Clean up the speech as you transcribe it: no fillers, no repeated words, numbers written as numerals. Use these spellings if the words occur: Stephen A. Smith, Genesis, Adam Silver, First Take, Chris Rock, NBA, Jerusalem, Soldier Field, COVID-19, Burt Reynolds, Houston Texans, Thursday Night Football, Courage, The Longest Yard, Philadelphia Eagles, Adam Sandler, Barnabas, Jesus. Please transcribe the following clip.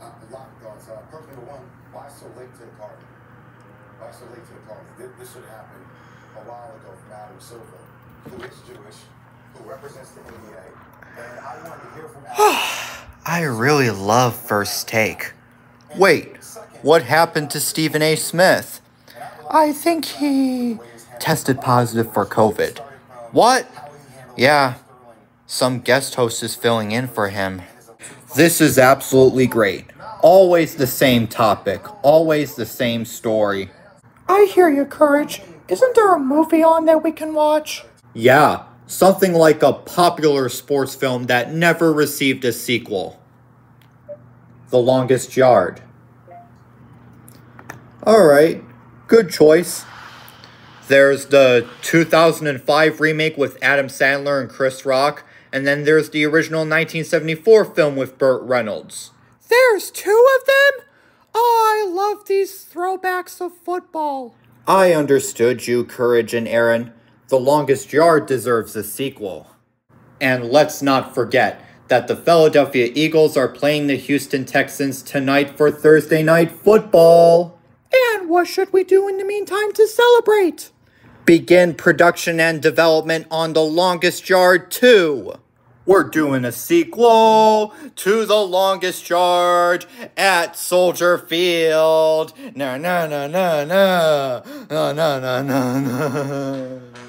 A lot of guards. Person number one, why so late to the party? Why so late to the party? This should have happened a while ago from Adam Silver, who is Jewish, who represents the NBA. And I wanted to hear from Adam. I really love First Take. Wait, what happened to Stephen A. Smith? I think he tested positive for COVID. What? Yeah, some guest host is filling in for him. This is absolutely great. Always the same topic, always the same story. I hear you, Courage. Isn't there a movie on that we can watch? Yeah, something like a popular sports film that never received a sequel. The Longest Yard. Alright, good choice. There's the 2005 remake with Adam Sandler and Chris Rock, and then there's the original 1974 film with Burt Reynolds. There's two of them? Oh, I love these throwbacks of football. I understood you, Courage and Aaron. The Longest Yard deserves a sequel. And let's not forget that the Philadelphia Eagles are playing the Houston Texans tonight for Thursday Night Football. And what should we do in the meantime to celebrate? Begin production and development on The Longest Yard 2. We're doing a sequel to The Longest Yard at Soldier Field. Na na na na na na na na na na.